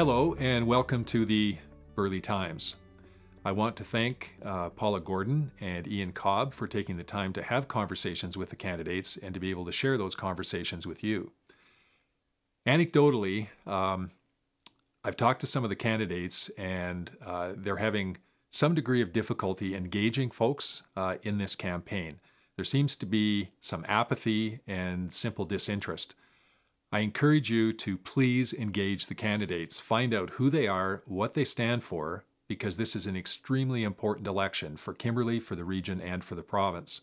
Hello and welcome to the Berley Times. I want to thank Paula Gordon and Ian Cobb for taking the time to have conversations with the candidates and to be able to share those conversations with you. Anecdotally, I've talked to some of the candidates and they're having some degree of difficulty engaging folks in this campaign. There seems to be some apathy and simple disinterest. I encourage you to please engage the candidates. Find out who they are, what they stand for, because this is an extremely important election for Kimberley, for the region, and for the province.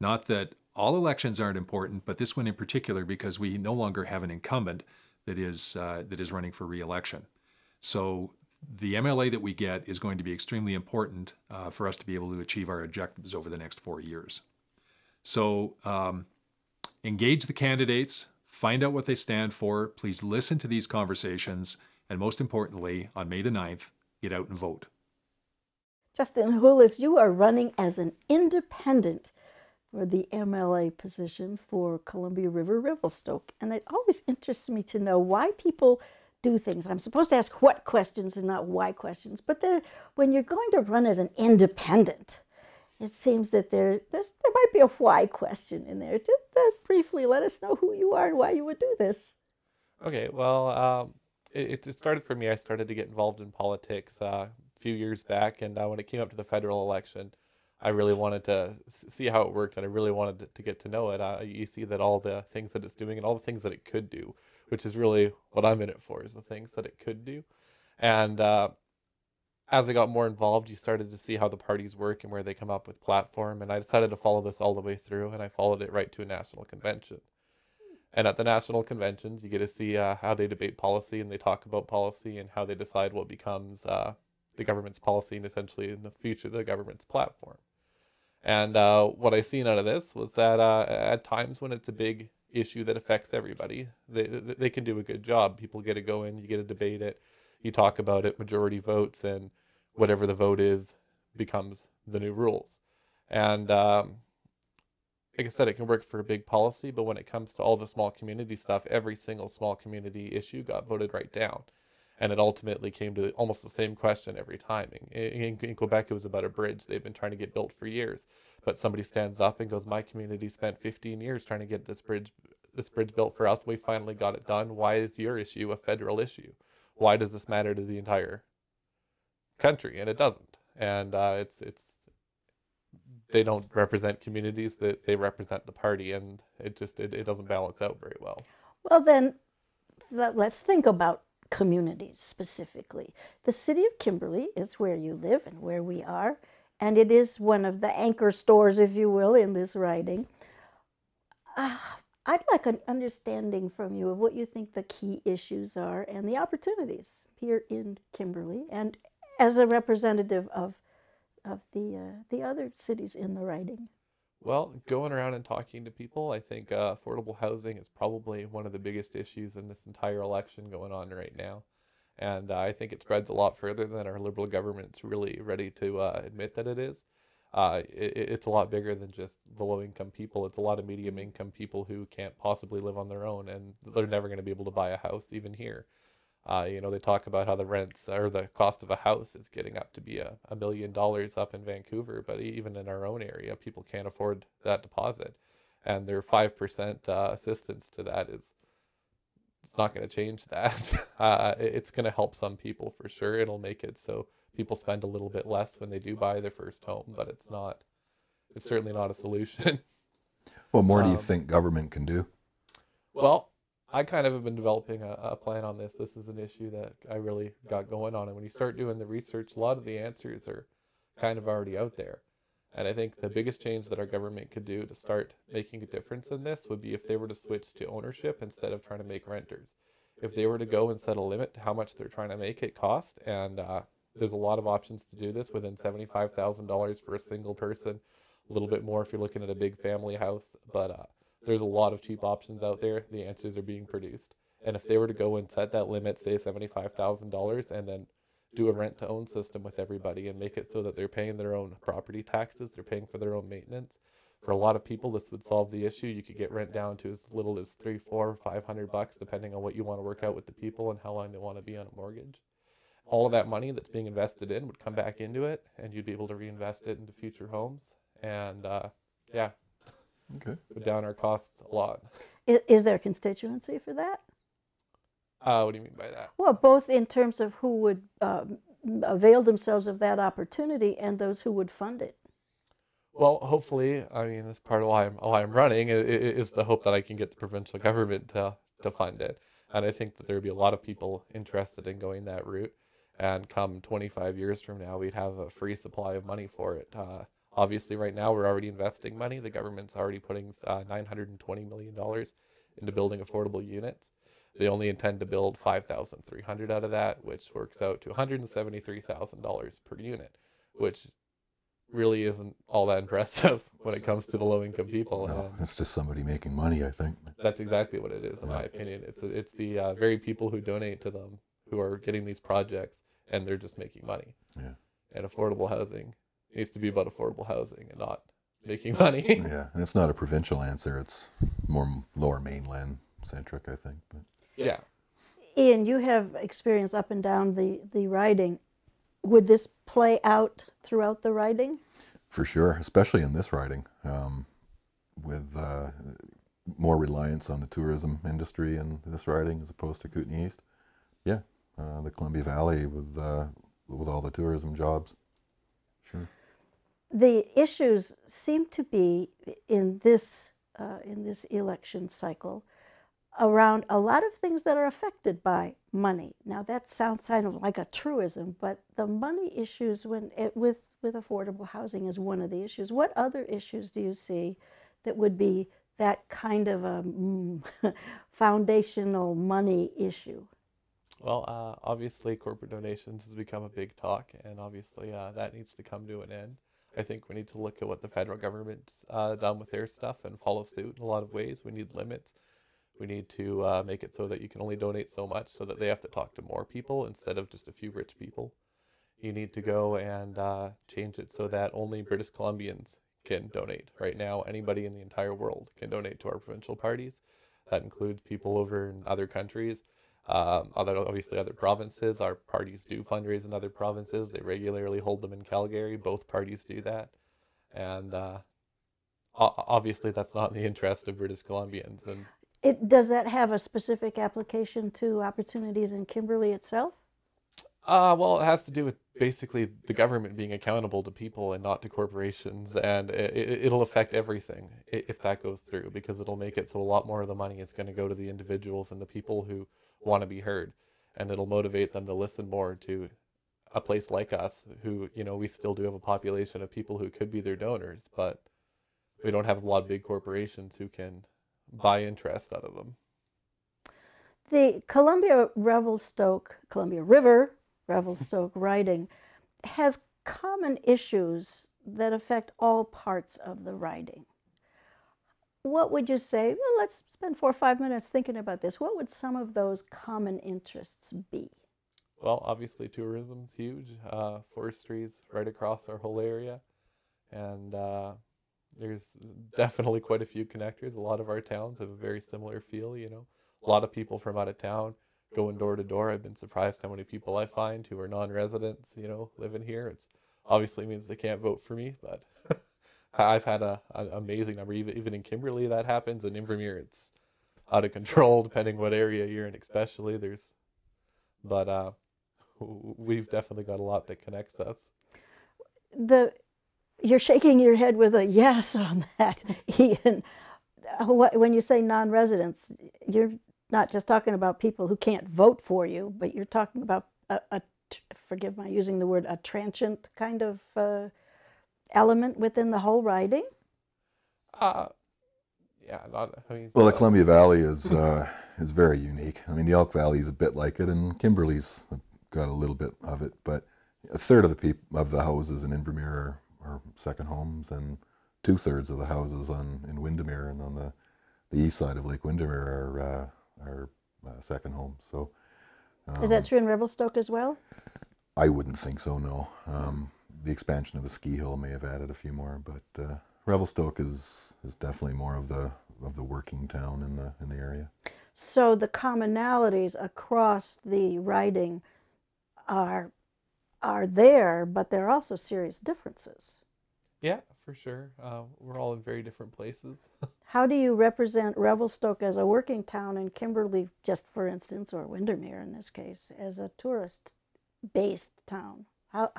Not that all elections aren't important, but this one in particular because we no longer have an incumbent that is running for re-election. So the MLA that we get is going to be extremely important for us to be able to achieve our objectives over the next 4 years. So engage the candidates. Find out what they stand for. Please listen to these conversations. And most importantly, on May the 9th, get out and vote. Justin Hooles, you are running as an independent for the MLA position for Columbia River-Revelstoke. And it always interests me to know why people do things. I'm supposed to ask what questions and not why questions. But then when you're going to run as an independent, it seems that there might be a why question in there. Just briefly let us know who you are and why you would do this. Okay, well, it started for me. I started to get involved in politics a few years back, and when it came up to the federal election, I really wanted to see how it worked, and I really wanted to get to know it. You see that all the things that it's doing and all the things that it could do, which is really what I'm in it for, is the things that it could do. And as I got more involved, you started to see how the parties work and where they come up with platform. And I decided to follow this all the way through, and I followed it right to a national convention. And at the national conventions, you get to see how they debate policy and they talk about policy and how they decide what becomes the government's policy and essentially in the future, the government's platform. And what I seen out of this was that at times when it's a big issue that affects everybody, they can do a good job. People get to go in, you get to debate it. You talk about it, majority votes, and whatever the vote is becomes the new rules. And like I said, it can work for a big policy, but when it comes to all the small community stuff, every single small community issue got voted right down. And it ultimately came to almost the same question every time. In Quebec, it was about a bridge they've been trying to get built for years. But somebody stands up and goes, my community spent 15 years trying to get this bridge built for us. We finally got it done. Why is your issue a federal issue? Why does this matter to the entire country? And it doesn't. And they don't represent communities, that they represent the party, and it doesn't balance out very well. Well, then let's think about communities specifically. The city of Kimberley is where you live and where we are, and it is one of the anchor stores, if you will, in this riding. I'd like an understanding from you of what you think the key issues are and the opportunities here in Kimberley and as a representative of the other cities in the riding. Well, going around and talking to people, I think affordable housing is probably one of the biggest issues in this entire election going on right now. And I think it spreads a lot further than our Liberal government's really ready to admit that it is. It's a lot bigger than just the low-income people. It's a lot of medium-income people who can't possibly live on their own, and they're never going to be able to buy a house even here. You know, they talk about how the rents or the cost of a house is getting up to be $1 million up in Vancouver, but even in our own area, people can't afford that deposit, and their 5% assistance to that is it's not going to change that. It's going to help some people for sure. It'll make it so people spend a little bit less when they do buy their first home, but it's certainly not a solution. What more do you think government can do? Well, I kind of have been developing a plan on this. This is an issue that I really got going on. And when you start doing the research, a lot of the answers are kind of already out there. And I think the biggest change that our government could do to start making a difference in this would be if they were to switch to ownership instead of trying to make renters. If they were to go and set a limit to how much they're trying to make it cost, and there's a lot of options to do this within $75,000 for a single person, a little bit more if you're looking at a big family house, but there's a lot of cheap options out there. The answers are being produced. And if they were to go and set that limit, say $75,000, and then do a rent-to-own system with everybody and make it so that they're paying their own property taxes, they're paying for their own maintenance, For a lot of people, this would solve the issue. You could get rent down to as little as $300, $400, $500, depending on what you want to work out with the people and how long they want to be on a mortgage. All of that money that's being invested in would come back into it, and you'd be able to reinvest it into future homes. And yeah, okay, put down our costs a lot. Is there a constituency for that? What do you mean by that? Well, both in terms of who would avail themselves of that opportunity and those who would fund it. Well, hopefully, I mean, that's part of why I'm running is the hope that I can get the provincial government to fund it. And I think that there would be a lot of people interested in going that route. And come 25 years from now, we'd have a free supply of money for it. Obviously, right now, we're already investing money. The government's already putting $920 million into building affordable units. They only intend to build 5,300 out of that, which works out to $173,000 per unit, which really isn't all that impressive when it comes to the low-income people. No, it's just somebody making money, I think. That's exactly what it is, in my opinion. It's the very people who donate to them who are getting these projects, and they're just making money. Yeah. And affordable housing needs to be about affordable housing and not making money. Yeah, and it's not a provincial answer. It's more lower mainland-centric, I think. But yeah. Ian, you have experience up and down the riding. Would this play out throughout the riding? For sure, especially in this riding, with more reliance on the tourism industry in this riding as opposed to Kootenay East. Yeah, the Columbia Valley with all the tourism jobs. Sure. The issues seem to be in this election cycle around a lot of things that are affected by money. Now that sounds kind of like a truism, but the money issues with affordable housing is one of the issues. What other issues do you see that would be that kind of a foundational money issue? Well, obviously corporate donations has become a big talk, and obviously that needs to come to an end. I think we need to look at what the federal government's done with their stuff and follow suit in a lot of ways. We need limits. We need to make it so that you can only donate so much, so that they have to talk to more people instead of just a few rich people. You need to go and change it so that only British Columbians can donate. Right now, anybody in the entire world can donate to our provincial parties. That includes people over in other countries, obviously other provinces. Our parties do fundraise in other provinces. They regularly hold them in Calgary. Both parties do that. And obviously that's not in the interest of British Columbians. And does that have a specific application to opportunities in Kimberley itself? Well, it has to do with basically the government being accountable to people and not to corporations, and it'll affect everything if that goes through, because it'll make it so a lot more of the money is going to go to the individuals and the people who want to be heard, and it'll motivate them to listen more to a place like us, who, you know, we still do have a population of people who could be their donors, but we don't have a lot of big corporations who can buy interest out of them. The Columbia River-Revelstoke riding has common issues that affect all parts of the riding. What would you say? Well, let's spend 4 or 5 minutes thinking about this. What would some of those common interests be? Well, obviously tourism's huge. Forestry's right across our whole area, and there's definitely quite a few connectors. A lot of our towns have a very similar feel, you know. A lot of people from out of town going door to door. I've been surprised how many people I find who are non-residents, you know, living here. It obviously means they can't vote for me, but I've had an amazing number. Even in Kimberley that happens. In Invermere it's out of control, depending what area you're in especially. But we've definitely got a lot that connects us. You're shaking your head with a yes on that, Ian. When you say non-residents, you're not just talking about people who can't vote for you, but you're talking about forgive my using the word, a transient kind of element within the whole riding? Yeah. Well, the Columbia Valley is very unique. I mean, the Elk Valley is a bit like it, and Kimberley's got a little bit of it, but a third of the houses in Invermere are second homes, and 2/3 of the houses in Windermere and on the east side of Lake Windermere are second homes. So is that true in Revelstoke as well? I wouldn't think so, no. The expansion of the ski hill may have added a few more, but Revelstoke is definitely more of the working town in the area. So the commonalities across the riding are there, but there are also serious differences. Yeah, for sure. We're all in very different places. How do you represent Revelstoke as a working town and Kimberley, just for instance, or Windermere in this case, as a tourist-based town?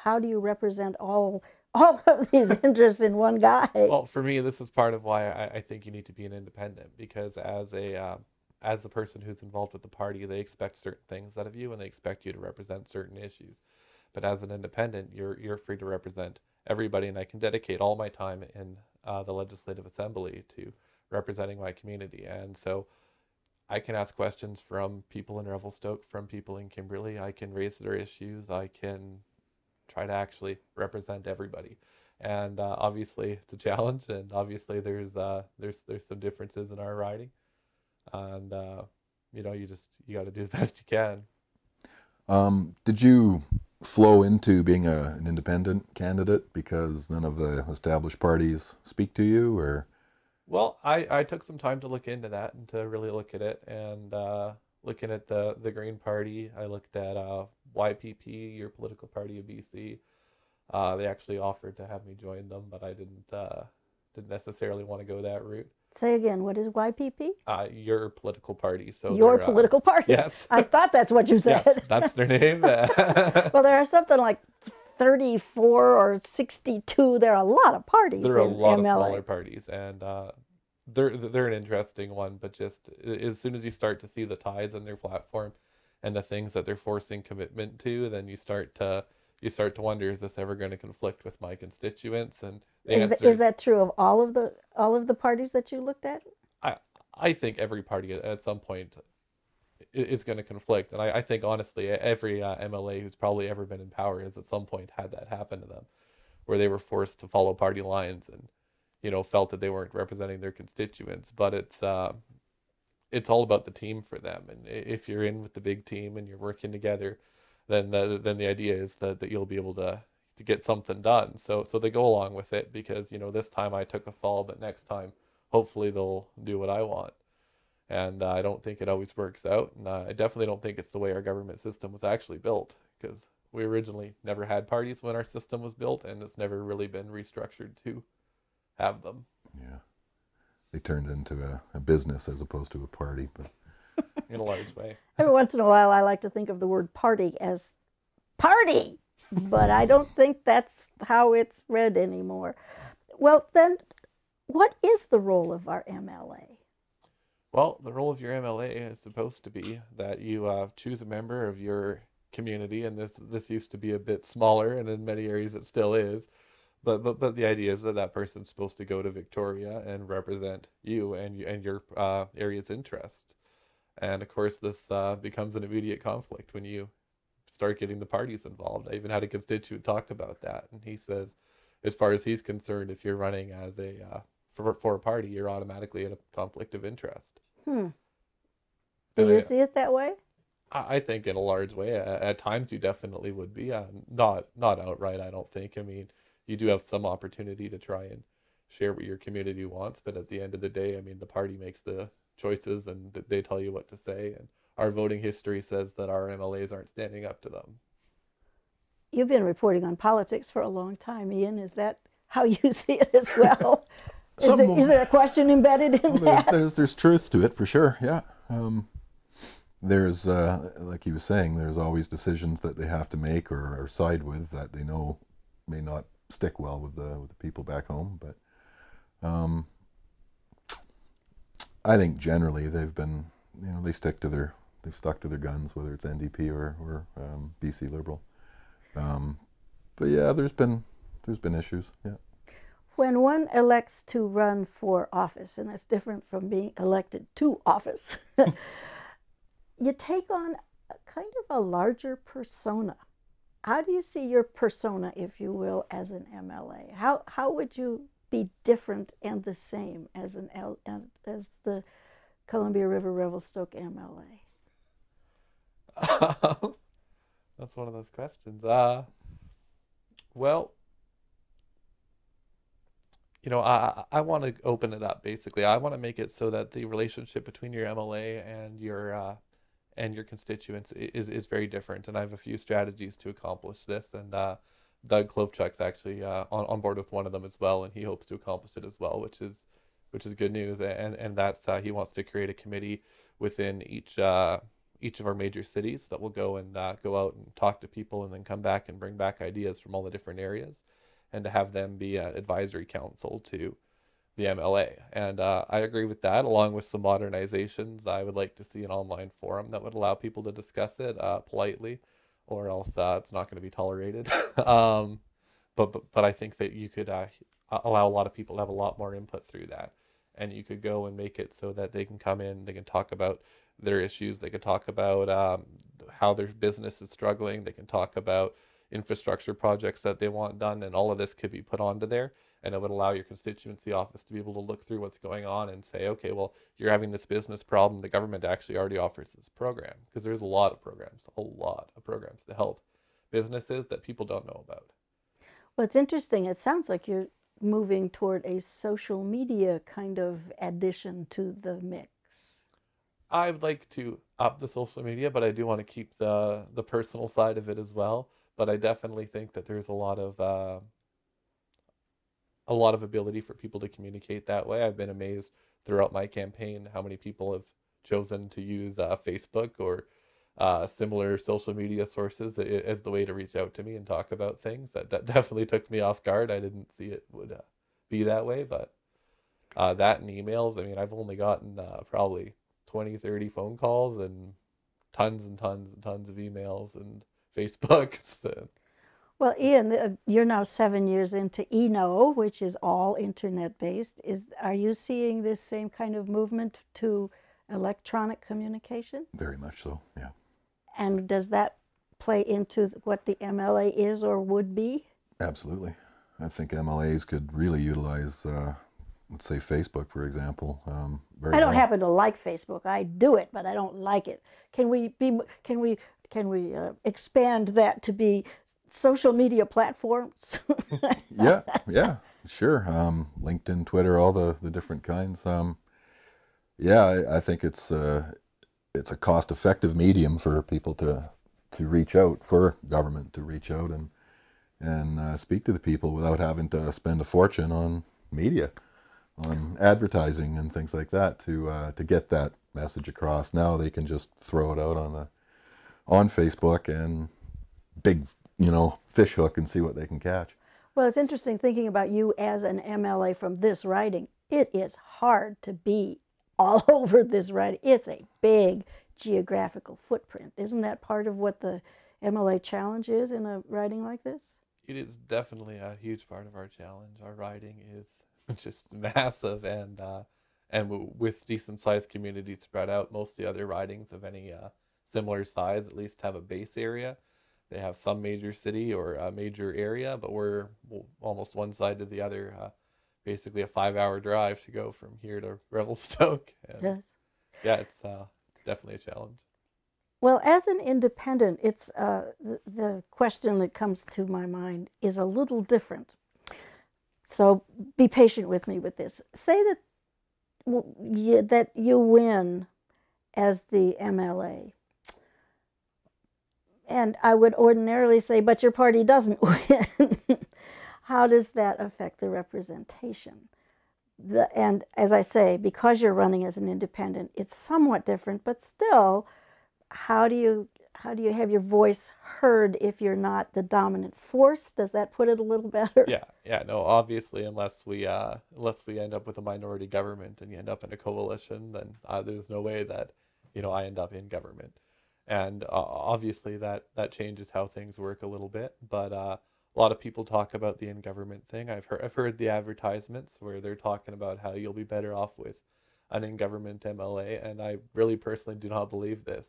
How do you represent all of these interests in one guy? Well, for me, this is part of why I think you need to be an independent, because as a person who's involved with the party, they expect certain things out of you and they expect you to represent certain issues. But as an independent, you're free to represent everybody, and I can dedicate all my time in the Legislative Assembly to representing my community. And so I can ask questions from people in Revelstoke, from people in Kimberley. I can raise their issues. I can try to actually represent everybody. And obviously it's a challenge, and obviously there's some differences in our riding. And you know, you got to do the best you can. Did you flow into being an independent candidate because none of the established parties speak to you, or? Well, I took some time to look into that and to really look at it, and looking at the Green Party, I looked at YPP, Your Political Party of BC. They actually offered to have me join them, but I didn't necessarily want to go that route. Say again, what is YPP? Your Political Party. So Your Political Party? Yes. I thought that's what you said. Yes, that's their name. Well, there are something like 34 or 62. There are a lot of parties. There are a lot of smaller parties, and they're an interesting one, but just as soon as you start to see the ties in their platform and the things that they're forcing commitment to, then you start to wonder, is this ever going to conflict with my constituents? And is that true of all of the parties that you looked at? I think every party at some point is going to conflict, and I think honestly every MLA who's probably ever been in power has at some point had that happen to them, where they were forced to follow party lines and felt that they weren't representing their constituents. But it's all about the team for them, and if you're in with the big team and you're working together, then the idea is that you'll be able to get something done. So they go along with it because, this time I took a fall, but next time, hopefully they'll do what I want. And I don't think it always works out. And I definitely don't think it's the way our government system was actually built, because we originally never had parties when our system was built, and it's never really been restructured to have them. Yeah. They turned into a business as opposed to a party, but in a large way. Every once in a while, I like to think of the word party as party, but I don't think that's how it's read anymore. Well, then, what is the role of our MLA? Well, the role of your MLA is supposed to be that you choose a member of your community, and this used to be a bit smaller, and in many areas it still is, but the idea is that person's supposed to go to Victoria and represent you and your area's interests. And of course, this becomes an immediate conflict when you start getting the parties involved. I even had a constituent talk about that, and he says, as far as he's concerned, if you're running as for a party, you're automatically in a conflict of interest. Hmm. Do you see it that way? I think in a large way. At times, you definitely would be. Not outright, I don't think. I mean, you do have some opportunity to try and share what your community wants, but at the end of the day, I mean, the party makes the choices, and they tell you what to say, and our voting history says that our MLAs aren't standing up to them. You've been reporting on politics for a long time, Ian. Is that how you see it as well? Is there a question embedded in that? There's truth to it, for sure, yeah. There's, like he was saying, there's always decisions that they have to make or side with that they know may not stick well with the people back home, but I think generally they've been, they stuck to their guns, whether it's NDP or BC Liberal. But yeah, there's been issues. Yeah. When one elects to run for office, and that's different from being elected to office, you take on kind of a larger persona. How do you see your persona, if you will, as an MLA? How would you be different and the same as the Columbia River-Revelstoke MLA? That's one of those questions. Well, you know, I want to open it up, basically. I want to make it so that the relationship between your MLA and your constituents is very different. And I have a few strategies to accomplish this. And Doug Klovchuk's actually on board with one of them as well, and he hopes to accomplish it as well, which is good news. And that's he wants to create a committee within each of our major cities that will go and go out and talk to people and then come back and bring back ideas from all the different areas, and to have them be an advisory council to the MLA. And I agree with that, along with some modernizations. I would like to see an online forum that would allow people to discuss it politely, or else it's not going to be tolerated. But I think that you could allow a lot of people to have a lot more input through that. And you could go and make it so that they can come in, they can talk about their issues, they can talk about how their business is struggling, they can talk about infrastructure projects that they want done, and all of this could be put onto there. And it would allow your constituency office to be able to look through what's going on and say, okay, well, you're having this business problem. The government actually already offers this program, because there's a lot of programs to help businesses that people don't know about. Well, it's interesting. It sounds like you're moving toward a social media kind of addition to the mix. I would like to up the social media, but I do want to keep the personal side of it as well. But I definitely think that there's a lot of ability for people to communicate that way. I've been amazed throughout my campaign how many people have chosen to use Facebook or similar social media sources as the way to reach out to me and talk about things. That definitely took me off guard. I didn't see it would be that way, but that and emails. I mean, I've only gotten probably 20, 30 phone calls and tons of emails and Facebook. So. Well, Ian, you're now 7 years into e-Know, which is all internet-based. Are you seeing this same kind of movement to electronic communication? Very much so, yeah. And does that play into what the MLA is or would be? Absolutely. I think MLAs could really utilize, let's say, Facebook, for example. I don't happen to like Facebook. I do it, but I don't like it. Can we expand that to be social media platforms? yeah, sure. LinkedIn, Twitter, all the different kinds. Yeah, I think it's a cost-effective medium for people to reach out, for government to reach out and speak to the people without having to spend a fortune on media, on advertising and things like that to get that message across. Now they can just throw it out on Facebook and big, you know, fish hook and see what they can catch. Well, it's interesting thinking about you as an MLA from this riding. It is hard to be all over this riding. It's a big geographical footprint. Isn't that part of what the MLA challenge is in a riding like this? It is definitely a huge part of our challenge. Our riding is just massive, and with decent-sized communities spread out. Most of the other ridings of any similar size at least have a base area. They have some major city or a major area, but we're almost one side to the other, basically a 5-hour drive to go from here to Revelstoke. And yes. Yeah, it's definitely a challenge. Well, as an independent, it's the question that comes to my mind is a little different. So be patient with me with this. Say that you win as the MLA. And I would ordinarily say, but your party doesn't win. How does that affect the representation? And as I say, because you're running as an independent, it's somewhat different, but still, how do you have your voice heard if you're not the dominant force? Does that put it a little better? Yeah, no, obviously, unless we end up with a minority government and you end up in a coalition, then there's no way that, you know, I end up in government. And obviously that changes how things work a little bit, but a lot of people talk about the in-government thing. I've heard the advertisements where they're talking about how you'll be better off with an in-government MLA, and I really personally do not believe this.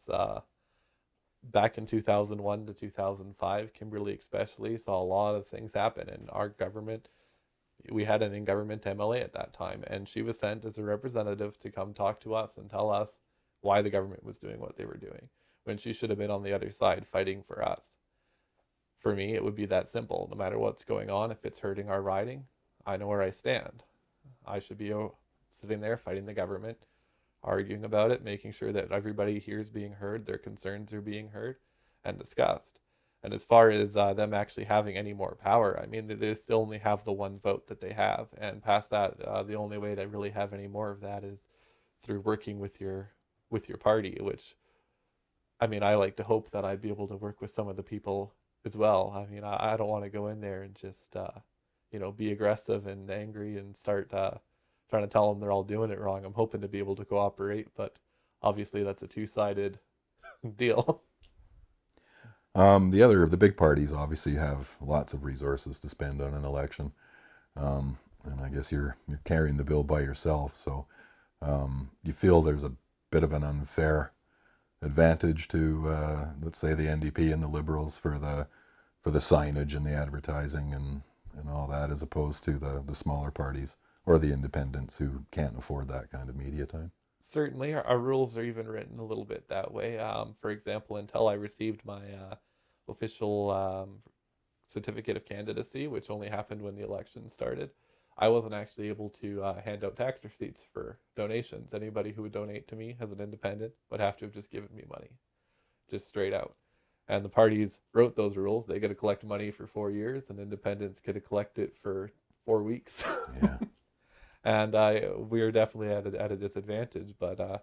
Back in 2001 to 2005, Kimberley especially saw a lot of things happen in our government. We had an in-government MLA at that time, and she was sent as a representative to come talk to us and tell us why the government was doing what they were doing, when she should have been on the other side fighting for us. For me, it would be that simple. No matter what's going on, if it's hurting our riding, I know where I stand. I should be sitting there fighting the government, arguing about it, making sure that everybody here is being heard, their concerns are being heard and discussed. And as far as them actually having any more power, I mean, they still only have the one vote that they have. And past that, the only way to really have any more of that is through working with your party, which, I mean, I like to hope that I'd be able to work with some of the people as well. I mean, I don't want to go in there and just, you know, be aggressive and angry and start trying to tell them they're all doing it wrong. I'm hoping to be able to cooperate, but obviously that's a two-sided deal. The other of the big parties obviously have lots of resources to spend on an election, and I guess you're carrying the bill by yourself, so you feel there's a bit of an unfair advantage to let's say the NDP and the Liberals for the signage and the advertising and all that, as opposed to the smaller parties or the independents who can't afford that kind of media time. Certainly, our rules are even written a little bit that way. For example, until I received my official certificate of candidacy, which only happened when the election started, I wasn't actually able to hand out tax receipts for donations. Anybody who would donate to me as an independent would have to have just given me money, just straight out. And the parties wrote those rules. They got to collect money for 4 years, and independents could collect it for 4 weeks. Yeah. And we are definitely at a disadvantage, but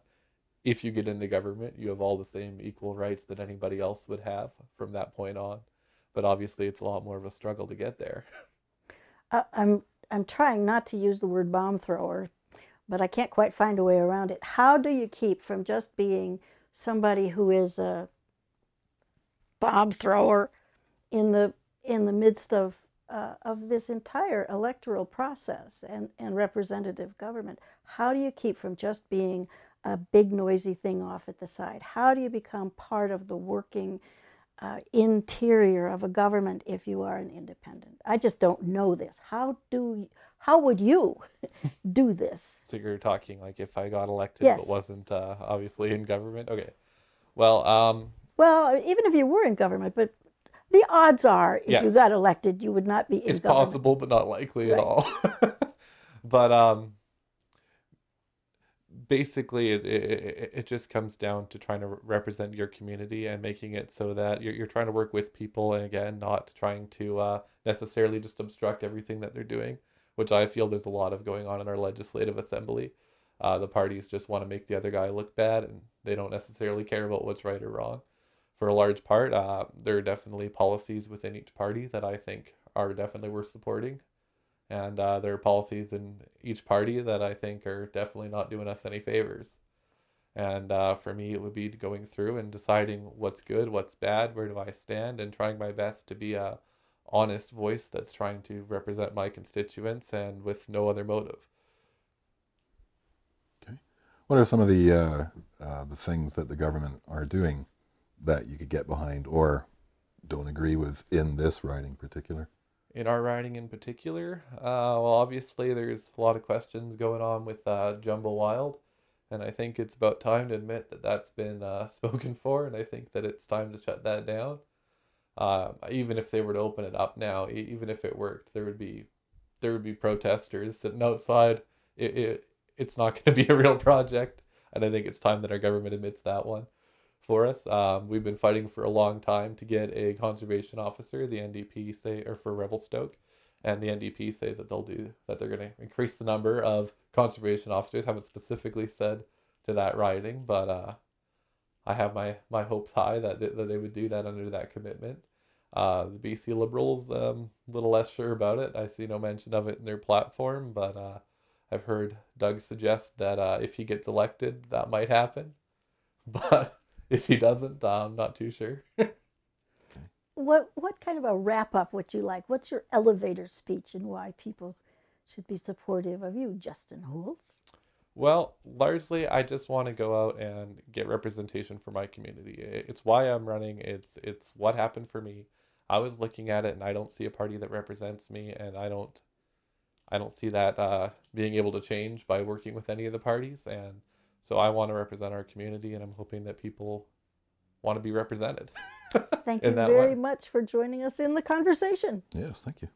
if you get into government, you have all the same equal rights that anybody else would have from that point on. But obviously, it's a lot more of a struggle to get there. I'm trying not to use the word bomb thrower, but I can't quite find a way around it. How do you keep from just being somebody who is a bomb thrower in the midst of this entire electoral process and representative government? How do you keep from just being a big noisy thing off at the side? How do you become part of the working interior of a government if you are an independent? I just don't know this. How would you do this? So you're talking like if I got elected, yes, but wasn't obviously in government? Okay. Well, even if you were in government, but the odds are, if, yes, you got elected, you would not be in government. It's possible, but not likely, right, at all. But basically, it just comes down to trying to represent your community and making it so that you're trying to work with people, and again, not trying to necessarily just obstruct everything that they're doing, which I feel there's a lot of going on in our legislative assembly. The parties just want to make the other guy look bad, and they don't necessarily care about what's right or wrong. For a large part, there are definitely policies within each party that I think are definitely worth supporting. And there are policies in each party that I think are definitely not doing us any favors. And for me, it would be going through and deciding what's good, what's bad, where do I stand, and trying my best to be a honest voice that's trying to represent my constituents and with no other motive. Okay. What are some of the things that the government are doing that you could get behind or don't agree with in this riding in particular? In our riding in particular? Well, obviously there's a lot of questions going on with Jumbo Wild, and I think it's about time to admit that that's been spoken for, and I think that it's time to shut that down. Even if they were to open it up now, even if it worked, there would be protesters sitting outside. It's not going to be a real project, and I think it's time that our government admits that one for us. We've been fighting for a long time to get a conservation officer. The NDP say, or for Revelstoke, and the NDP say that they're going to increase the number of conservation officers. Haven't specifically said to that riding, but I have my hopes high that they would do that under that commitment. The BC Liberals, a little less sure about it. I see no mention of it in their platform, but I've heard Doug suggest that if he gets elected, that might happen, but if he doesn't, I'm not too sure. What kind of a wrap-up would you like? What's your elevator speech and why people should be supportive of you, Justin Hooles? Well, largely, I just want to go out and get representation for my community. It's why I'm running. It's what happened for me. I was looking at it, and I don't see a party that represents me, and I don't see that being able to change by working with any of the parties, and so I want to represent our community, and I'm hoping that people want to be represented. Thank you very much for joining us in the conversation. Yes, thank you.